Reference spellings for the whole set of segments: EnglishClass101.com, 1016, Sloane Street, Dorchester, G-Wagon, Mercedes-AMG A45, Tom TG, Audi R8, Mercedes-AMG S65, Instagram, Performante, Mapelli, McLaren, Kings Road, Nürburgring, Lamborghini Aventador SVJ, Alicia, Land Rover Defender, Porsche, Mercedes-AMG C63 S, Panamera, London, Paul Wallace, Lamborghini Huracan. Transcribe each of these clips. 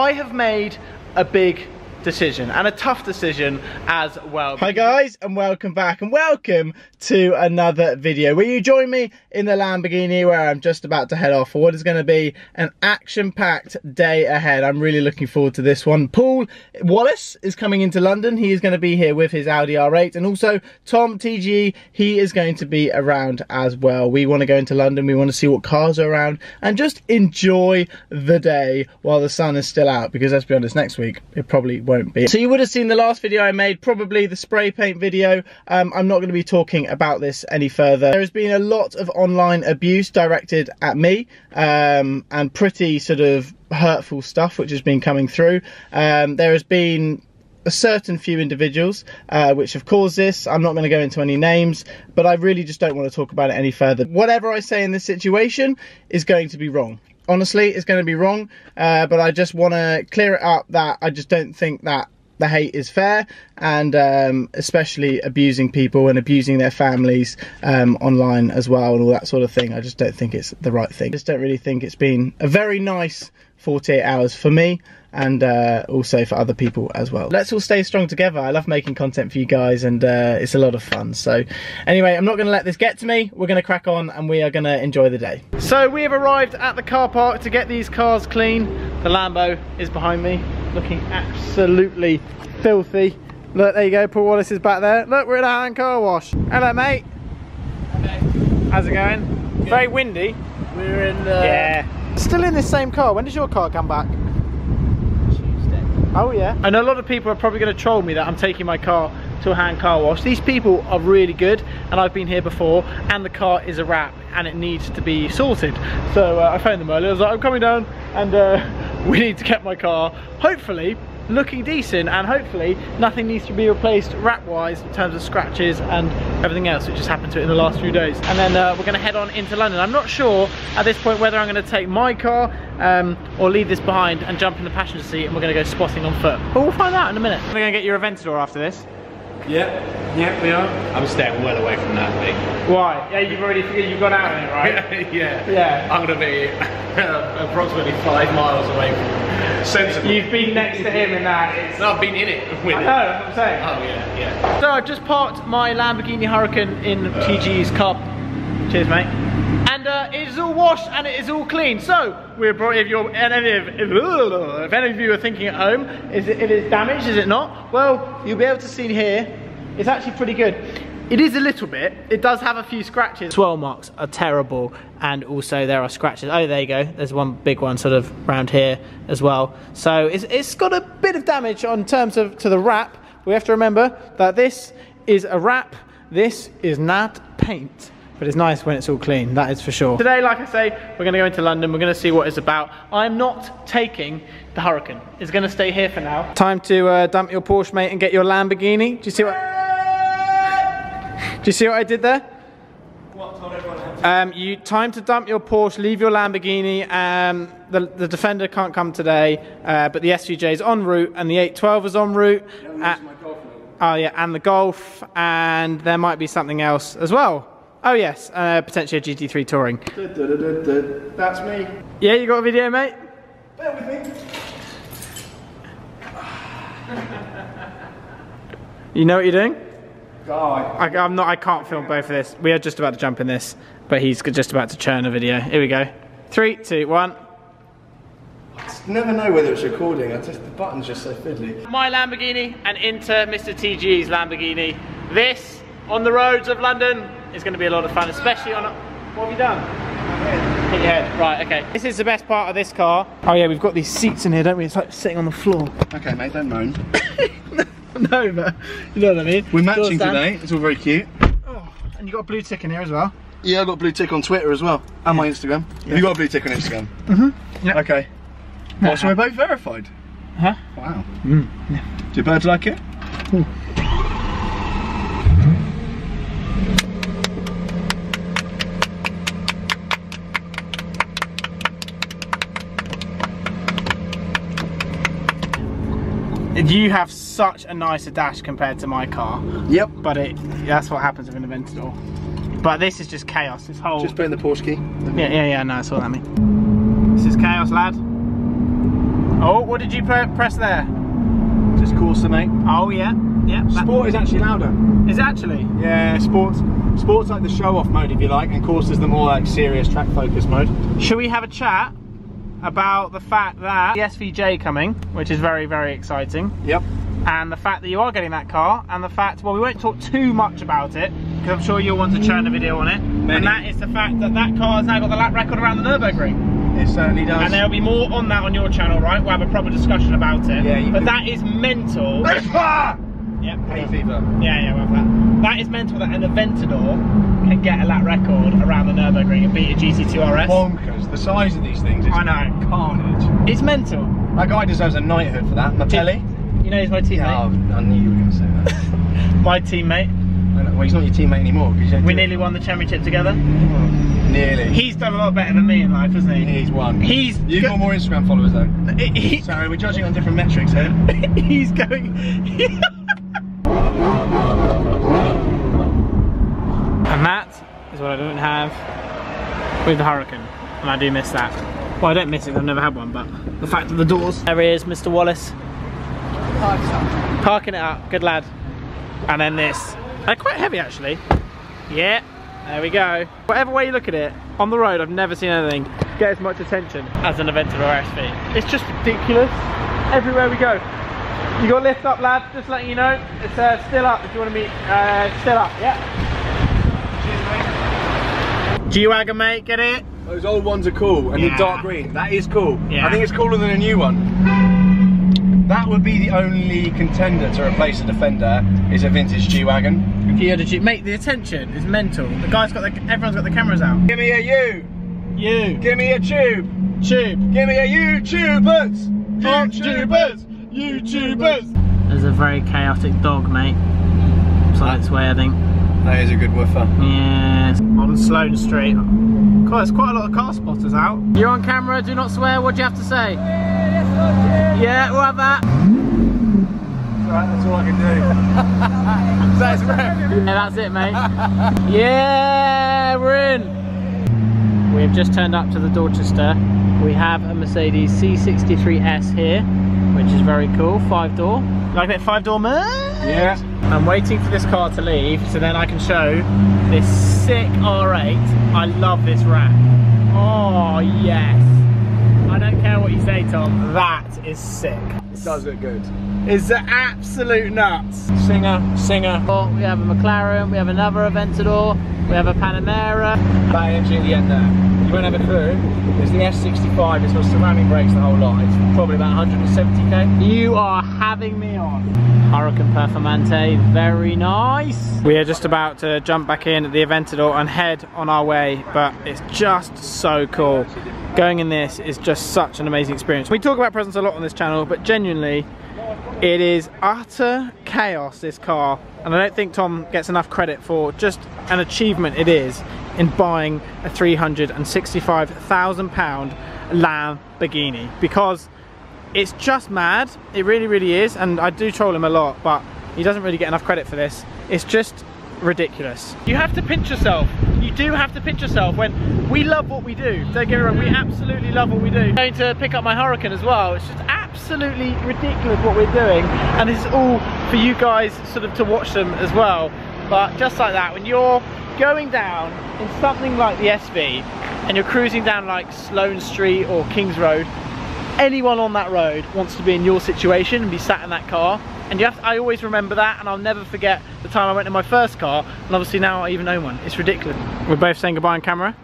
I have made a big decision, and a tough decision as well. Hi guys, and welcome back, and welcome to another video where you join me in the Lamborghini, where I'm just about to head off for what is going to be an action-packed day ahead. I'm really looking forward to this one. Paul Wallace is coming into London. He is going to be here with his Audi R8, and also Tom TG, he is going to be around as well. We want to go into London, we want to see what cars are around and just enjoy the day while the sun is still out, because let's be honest, next week it probably won't be. So you would have seen the last video I made, probably the spray paint video. I'm not going to be talking about this any further. There has been a lot of online abuse directed at me, and pretty sort of hurtful stuff which has been coming through. There has been a certain few individuals which have caused this. I'm not going to go into any names, but I really just don't want to talk about it any further. Whatever I say in this situation is going to be wrong. Honestly, it's going to be wrong, but I just want to clear it up that I just don't think that the hate is fair, and especially abusing people and abusing their families online as well and all that sort of thing. I just don't think it's the right thing. I just don't really think it's been a very nice 48 hours for me, and also for other people as well. Let's all stay strong together. I love making content for you guys, and it's a lot of fun. So anyway, I'm not going to let this get to me. We're going to crack on, and we are going to enjoy the day. So we have arrived at the car park to get these cars clean. The Lambo is behind me, looking absolutely filthy. Look, there you go, Paul Wallace is back there. Look, we're at our hand car wash. Hello mate. Hello. How's it going? Good. Very windy. We're in the... Yeah. Still in this same car. When does your car come back? Oh yeah. I know a lot of people are probably going to troll me that I'm taking my car to a hand car wash. These people are really good, and I've been here before, and the car is a wrap and it needs to be sorted. So I phoned them earlier. I was like, I'm coming down, and we need to get my car hopefully looking decent, and hopefully nothing needs to be replaced wrap wise in terms of scratches and everything else which just happened to it in the last few days. And then we're going to head on into London. I'm not sure at this point whether I'm going to take my car or leave this behind and jump in the passenger seat, and we're going to go spotting on foot. But we'll find out in a minute. We're going to get your Aventador after this. Yeah, we are. I'm staying well away from that thing. Why? Yeah, you've already figured you've gone out of it, right? Yeah. I'm going to be approximately 5 miles away from sensible. You've been next to him in that. It's... No, I've been in it with him. I know, that's what I'm saying. Oh, yeah. So I've just parked my Lamborghini Huracán in TG's car. Cheers, mate. And it is all washed and it is all clean. So we're brought. If any of you are thinking at home, is it damaged? Is it not? Well, you'll be able to see here. It's actually pretty good. It is a little bit. It does have a few scratches. Swirl marks are terrible, and also there are scratches. Oh, there you go. There's one big one sort of round here as well. So it's got a bit of damage on terms of to the wrap. We have to remember that this is a wrap. This is not paint. But it's nice when it's all clean, that is for sure. Today, like I say, we're gonna go into London, we're gonna see what it's about. I'm not taking the Huracán. It's gonna stay here for now. Time to dump your Porsche, mate, and get your Lamborghini. Do you see what I did there? What told everyone else? Time to dump your Porsche, leave your Lamborghini. The Defender can't come today, but the SVJ is en route, and the 812 is en route. Oh yeah, and the Golf, and there might be something else as well. Oh yes, potentially a GT3 Touring. That's me. Yeah, you got a video, mate? Bear with me. You know what you're doing? God. I can't film both of this. We are just about to jump in this, but he's just about to churn a video. Here we go. 3, 2, 1. I just never know whether it's recording. The button's just so fiddly. My Lamborghini and into Mr. TG's Lamborghini. This, on the roads of London, it's going to be a lot of fun, especially on... What have you done? Hit your head. Right, okay. This is the best part of this car. Oh yeah, we've got these seats in here, don't we? It's like sitting on the floor. Okay, mate, don't moan. No, but you know what I mean. We're matching today. It's all very cute. Oh, and you got a blue tick in here as well. Yeah, I've got a blue tick on Twitter as well. And my Instagram. Yeah. Have you got a blue tick on Instagram? Mm-hmm. Yep. Okay. Well, so we're both verified. Huh? Wow. Mm. Yeah. Do birds like it? Ooh. You have such a nicer dash compared to my car. Yep. But that's what happens with an Aventador. But this is just chaos. This whole... Just putting the Porsche key. Yeah, no, I saw that, mate. This is chaos, lad. Oh, what did you press there? Just Corsa, mate. Oh, yeah. Yeah. Sport is actually louder. Is it actually? Yeah, sport's like the show-off mode, if you like, and Corsa's the more like serious track-focused mode. Should we have a chat about the fact that the SVJ coming, which is very, very exciting. Yep. And the fact that you are getting that car, and the fact, well, we won't talk too much about it, because I'm sure you'll want to churn a video on it. Many. And that is the fact that that car has now got the lap record around the Nürburgring. It certainly does. And there'll be more on that on your channel, right? We'll have a proper discussion about it. Yeah, you but can... that is mental. Yep. Hay fever. Yeah, yeah, we'll have that. That is mental that an Aventador can get a lap record around the Nürburgring and beat a GT2 RS. Bonkers. The size of these things is carnage. It's mental. That guy deserves a knighthood for that. Mapelli. You know he's my teammate. Yeah, I knew you were going to say that. My teammate. Well, he's not your teammate anymore. We nearly won the championship together. Nearly. He's done a lot better than me in life, hasn't he? He's won. You've got more Instagram followers though. Sorry, we're judging on different metrics here. He's going... And that is what I don't have with the Huracán. And I do miss that. Well, I don't miss it, I've never had one, but the fact of the doors. There he is, Mr. Wallace. Parking it up, good lad. And then this. They're quite heavy actually. Yeah, there we go. Whatever way you look at it, on the road I've never seen anything get as much attention as an Aventador SV. It's just ridiculous everywhere we go. You got lift up, lad, just letting you know. It's still up if you want to meet, still up, yeah. Cheers, mate. G-Wagon, mate, get it? Those old ones are cool, and the dark green, that is cool. Yeah. I think it's cooler than a new one. That would be the only contender to replace a Defender is a vintage G-Wagon. Mate, the attention is mental. The guy's got everyone's got the cameras out. Give me a U. U. Give me a tube. Tube. Give me a YouTubers. YouTubers. YouTubers. There's a very chaotic dog, mate. It's like its way, I think. That is a good woofer. Yeah. On Sloane Street. There's quite a lot of car spotters out. You're on camera, do not swear. What do you have to say? Yeah, we'll have that. That's all I can do. That's right. Yeah, that's it, mate. Yeah, we're in. We've just turned up to the Dorchester. We have a Mercedes C63 S here, which is very cool. 5-door. Like that 5-door, man? Yeah. I'm waiting for this car to leave, so then I can show this sick R8. I love this wrap. Oh, yes. I don't care what you say, Tom. That is sick. It does look good. It's the absolute nuts. Singer. Well, we have a McLaren, we have another Aventador, we have a Panamera. That engine at the end there. You won't have it through. It's the S65, it's got ceramic brakes the whole lot. It's probably about 170k. You are having me on. Huracán Performante, very nice. We are just about to jump back in at the Aventador and head on our way, but it's just so cool. Going in this is just such an amazing experience. We talk about presents a lot on this channel, but genuinely, it is utter chaos, this car. And I don't think Tom gets enough credit for just an achievement it is in buying a £365,000 Lamborghini, because it's just mad. It really, really is. And I do troll him a lot, but he doesn't really get enough credit for this. It's just ridiculous. You have to pinch yourself. You do have to pinch yourself when we love what we do. Don't get me wrong, we absolutely love what we do. I'm going to pick up my Huracán as well. It's just absolutely ridiculous what we're doing. And this is all for you guys sort of to watch them as well. But just like that, when you're going down in something like the SV and you're cruising down like Sloane Street or Kings Road, anyone on that road wants to be in your situation and be sat in that car, and you have to, I always remember that, and I'll never forget the time I went in my first car, and obviously now I even own one. It's ridiculous. We're both saying goodbye on camera.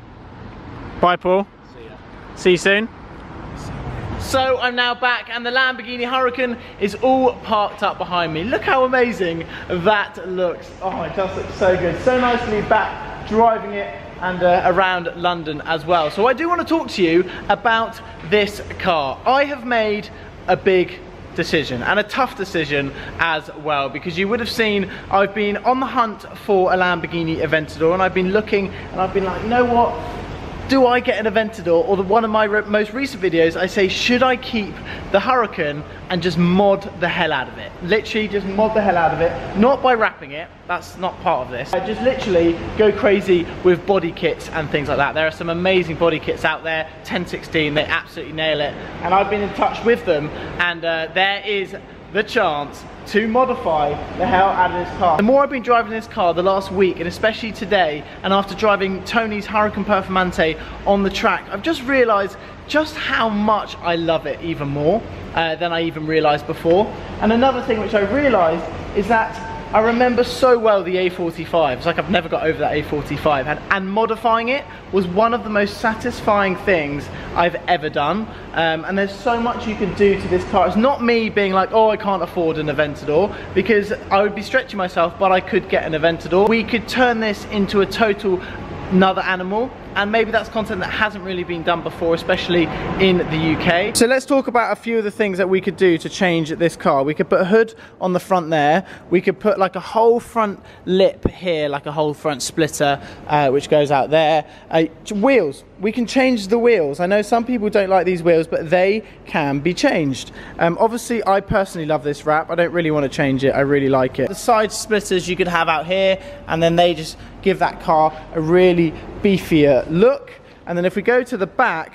Bye, Paul. See ya. See you soon. So I'm now back, and the Lamborghini Huracán is all parked up behind me. Look how amazing that looks. Oh, it does look so good. So nice to be back driving it and around London as well. So I do want to talk to you about this car. I have made a big decision, and a tough decision as well, because you would have seen I've been on the hunt for a Lamborghini Aventador, and I've been looking, and I've been like, you know what? do I get an Aventador? Or one of my most recent videos, I say, should I keep the Huracán and just mod the hell out of it? Literally just mod the hell out of it. Not by wrapping it, that's not part of this. I just literally go crazy with body kits and things like that. There are some amazing body kits out there, 1016, they absolutely nail it. And I've been in touch with them, and there is the chance to modify the hell out of this car. The more I've been driving this car the last week, and especially today, and after driving Tony's Huracán Performante on the track, I've just realised just how much I love it even more than I even realised before. And another thing which I realised is that I remember so well the A45. It's like I've never got over that A45, and modifying it was one of the most satisfying things I've ever done. And there's so much you can do to this car. It's not me being like, oh, I can't afford an Aventador, because I would be stretching myself, but I could get an Aventador. We could turn this into a total another animal, and maybe that's content that hasn't really been done before, especially in the UK. So let's talk about a few of the things that we could do to change this car. We could put a hood on the front there, we could put like a whole front lip here, like a whole front splitter which goes out there. Wheels, we can change the wheels. I know some people don't like these wheels, but they can be changed. Obviously I personally love this wrap, I don't really want to change it, I really like it. The side splitters you could have out here, and then they just give that car a really beefier look. And then if we go to the back,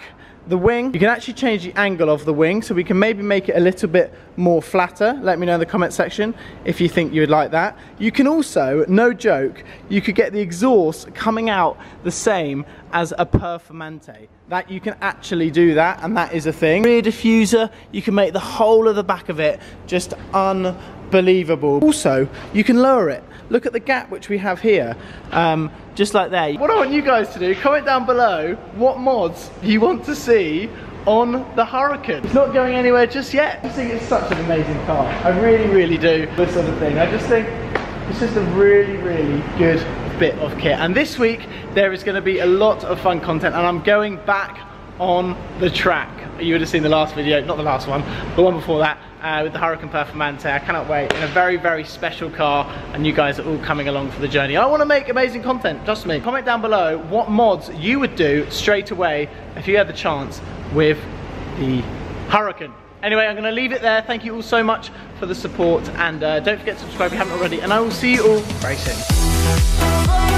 the wing, you can actually change the angle of the wing, so we can maybe make it a little bit more flatter. Let me know in the comment section if you think you would like that. You can also, no joke, you could get the exhaust coming out the same as a Performante. That you can actually do that, and that is a thing. Rear diffuser, you can make the whole of the back of it just unbelievable. Also, you can lower it. Look at the gap which we have here, just like there. What I want you guys to do, comment down below what mods you want to see on the Huracán. It's not going anywhere just yet. I think it's such an amazing car. I really do this sort of thing. I just think it's just a really good bit of kit, and this week there is going to be a lot of fun content, and I'm going back on the track. You would have seen the last video, not the last one, the one before that, with the Huracán Performante. I cannot wait, in a very special car, and you guys are all coming along for the journey. I want to make amazing content, trust me. Comment down below what mods you would do straight away if you had the chance with the Huracán. Anyway, I'm going to leave it there. Thank you all so much for the support, and don't forget to subscribe if you haven't already, and I will see you all very soon.